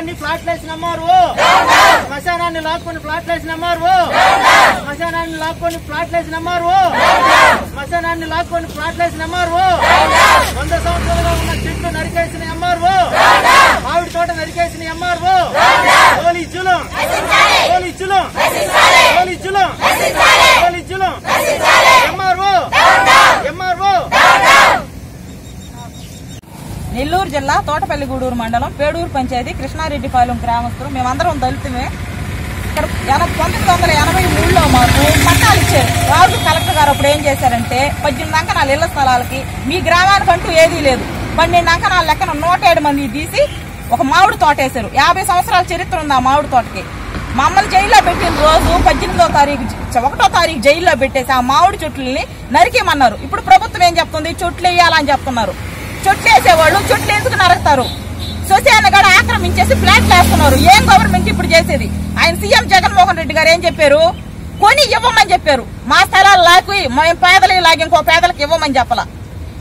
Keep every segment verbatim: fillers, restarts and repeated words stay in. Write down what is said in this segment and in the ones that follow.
శ్మశానాన్ని ఫ్లాట్లేసిన అమ్మారు, శ్మశానాన్ని లాక్కొని ఫ్లాట్లేసిన అమ్మారు, శ్మశానాన్ని లాక్కొని ఫ్లాట్లేసిన అమ్మారు, శ్మశానాన్ని లాక్కొని ఫ్లాట్లేసిన అమ్మారు, వంద సంవత్సరాలుగా ఉన్న చెట్లు నరికేసిన అమ్మారు, మామిడి తోట నరికేసిన అమ్మారు, పోలీసులు పోలీసులు పోలీసులు పోలీసులు ఎంఆర్ఓ ఎంఆర్ఓ. నెల్లూరు జిల్లా తోటపల్లిగూడూరు మండలం పేడూరు పంచాయతీ కృష్ణారెడ్డిపాలెం గ్రామస్తులు మేమందరం దళితమే. ఇక్కడ పంతొమ్మిది వందల ఎనభై మూడులో మాకు పట్టాలు ఇచ్చారు. రాజు కలెక్టర్ గారు అప్పుడు ఏం చేశారంటే పద్దెనిమిది అంకణాలు ఇళ్ల స్థలాలకి మీ గ్రామానికంటూ ఏదీ లేదు, పన్నెండు అంకణాల లెక్కన నూట ఏడు మంది తీసి ఒక మామిడి తోట వేశారు. యాభై సంవత్సరాల చరిత్ర ఉంది ఆ మామిడి తోటకి. మమ్మల్ని జైల్లో పెట్టిన రోజు పద్దెనిమిదో తారీఖు ఒకటో తారీఖు జైల్లో పెట్టేసి ఆ మామిడి చెట్లని నరికేమన్నారు. ఇప్పుడు ప్రభుత్వం ఏం చెప్తుంది, చెట్లు వేయాలని చెప్తున్నారు. చెట్లు వేసేవాళ్ళు చెట్లు ఎందుకు నరకుతారు, సొసైటీ కూడా ఆక్రమించేసి ఫ్లాట్లు వేస్తున్నారు. ఏం గవర్నమెంట్ ఇప్పుడు చేసేది? ఆయన సీఎం జగన్మోహన్ రెడ్డి గారు ఏం చెప్పారు, కొని ఇవ్వమని చెప్పారు. మా స్థలాలు లాగి మేము పేదలకి లాగి ఇంకో పేదలకు ఇవ్వమని చెప్పాల.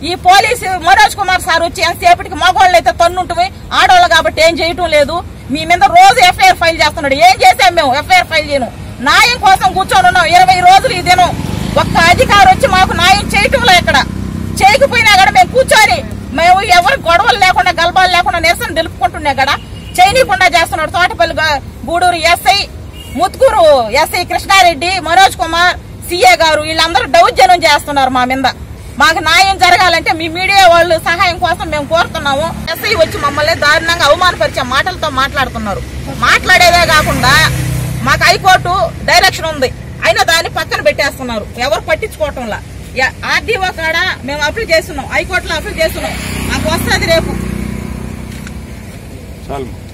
ఈ పోలీసు మనోజ్ కుమార్ సార్ వచ్చి ఎంతసేపటికి మగవాళ్ళు అయితే తన్నుంటుంది, ఆడవాళ్ళు కాబట్టి ఏం చేయటం లేదు. మీ మీద రోజు ఎఫ్ఐఆర్ ఫైల్ చేస్తున్నాడు. ఏం చేసాం మేము? ఎఫ్ఐఆర్ ఫైల్ చేయను, న్యాయం కోసం కూర్చొని ఉన్నాం ఇరవై రోజులు. ఇదేను ఒక్క అధికారి వచ్చి మాకు న్యాయం చేయటంలో ఎక్కడ చేయకపోయినా కూడా మేము కూర్చొని మేము ఎవరు గొడవలు లేకుండా గల్బాలు లేకుండా నిరసన నిలుపుకుంటున్నా కదా చేయనీయకుండా చేస్తున్నాడు. Thotapalli Gudur SI Muthukur SI Krishna Reddy, Manoj Kumar CA గారు వీళ్ళందరూ దౌర్జన్యం చేస్తున్నారు మా మీద. మాకు న్యాయం జరగాలంటే మీ మీడియా వాళ్ళు సహాయం కోసం మేము కోరుతున్నాము. ఎస్ఐ వచ్చి మమ్మల్ని దారుణంగా అవమానపరిచే మాటలతో మాట్లాడుతున్నారు. మాట్లాడేదే కాకుండా మాకు హైకోర్టు డైరెక్షన్ ఉంది, అయినా దాన్ని పక్కన పెట్టేస్తున్నారు, ఎవరు పట్టించుకోవటంలా. ఆర్డీఓ కాడ మేము అప్లై చేస్తున్నాం, హైకోర్టులో అప్లై చేస్తున్నాం, మాకు వస్తుంది రేపు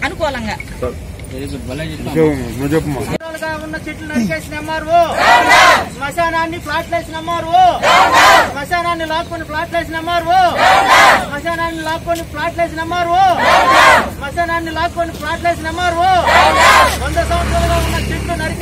అనుకూలంగా. ఉన్న చెట్లు నరికేసిన అమ్మారు, శ్మశానాన్ని ఫ్లాట్లేసిన అమ్మారు, శ్మశానాన్ని లాక్కొని ఫ్లాట్లేసిన అమ్మారు, శ్మశానాన్ని లాక్కొని ఫ్లాట్లేసిన అమ్మారు, శ్మశానాన్ని లాక్కొని ఫ్లాట్లేసిన అమ్మారు, వంద సంవత్సరాలుగా ఉన్న చెట్లు